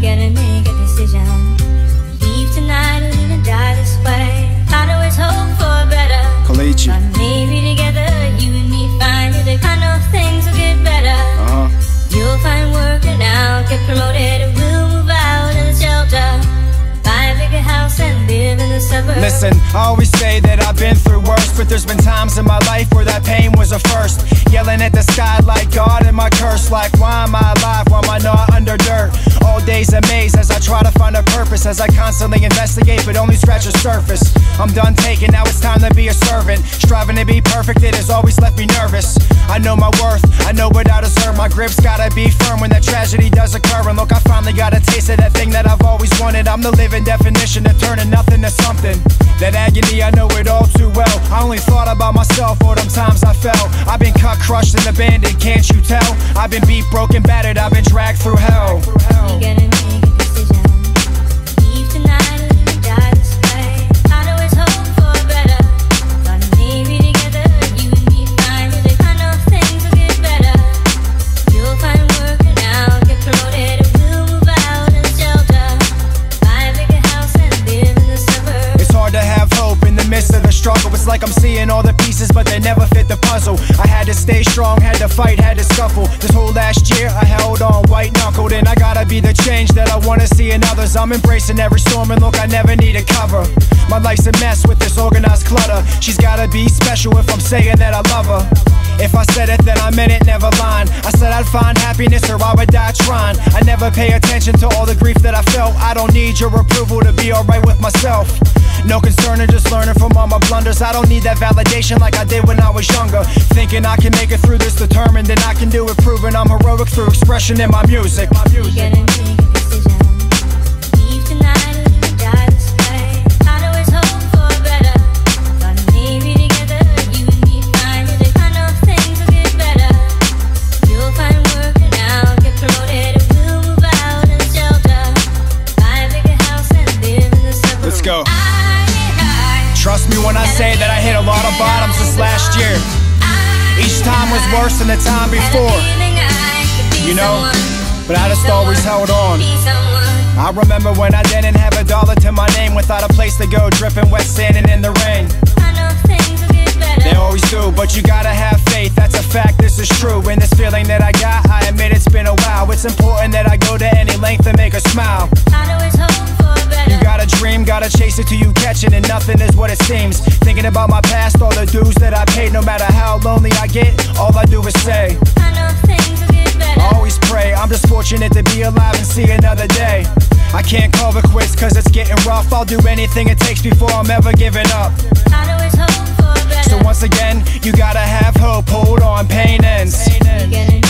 we gotta make a decision. Leave tonight or live and die this way. I'd always hope for better, but maybe together you and me find that the kind of things will get better. You'll find work and I'll get promoted, and we'll move out of the shelter, buy a bigger house and live in the suburbs. Listen, I always say that I've been through worse, but there's been times in my life where that pain was a first. Yelling at the sky like God and my curse, like why am I alive, why am I not under dirt? All days amazed as I try to find a purpose, as I constantly investigate but only scratch the surface. I'm done taking, now it's time to be a servant, striving to be perfect, it has always left me nervous. I know my worth, I know what I deserve, my grip's gotta be firm when that tragedy does occur. And look, I finally got a taste of that thing that I've always wanted. I'm the living definition of turning nothing to something. That agony, I know it all too well. I only thought about myself all them times I fell. I've been cut, crushed, and abandoned, can't you tell? I've been beat, broken, battered, I've been dragged through hell. We gotta make a decision. Leave tonight and die this way. I'd always hope for better, but maybe together you and me find that the kind of things will get better. You'll find work and I'll get promoted, and we'll move out of the shelter, buy a bigger house and live in the suburbs. It's hard to have hope in the midst of the struggle. It's like I'm seeing all the pieces but they never fit the puzzle. I had to stay strong, had to fight, had to scuffle. This whole last year I held on white-knuckled, and I gotta be the change that I wanna see in others. I'm embracing every storm, and look, I never need a cover. My life's a mess with this organized clutter. She's gotta be special if I'm saying that I love her. If I said it, then I meant it, never lying. I said I'd find happiness or I would die trying. I never pay attention to all the grief that I felt. I don't need your approval to be alright with myself. No concern in just learning from all my blunders. I don't need that validation like I did when I was younger. Thinking I can make it through this, determined that I can do it, proving I'm heroic through expression in my music. Let's go. Trust me when I say that I hit a lot of bottoms this last year. Each time was worse than the time before, you know, but I just always held on. I remember when I didn't have a dollar to my name, without a place to go, dripping wet, standing in the rain. They always do, but you gotta have faith, that's a fact, this is true. And this feeling that I got, I admit it's been a while. It's important that I go to any length to make her smile. You gotta dream, gotta chase it till you catch it, and nothing is what it seems. Thinking about my past, all the dues that I paid, no matter how lonely I get, all I do is say, I know things will get better. I always pray, I'm just fortunate to be alive and see another day. I can't call it quits cause it's getting rough. I'll do anything it takes before I'm ever giving up. I'd always hope for better. So once again, you gotta have hope, hold on, pain ends.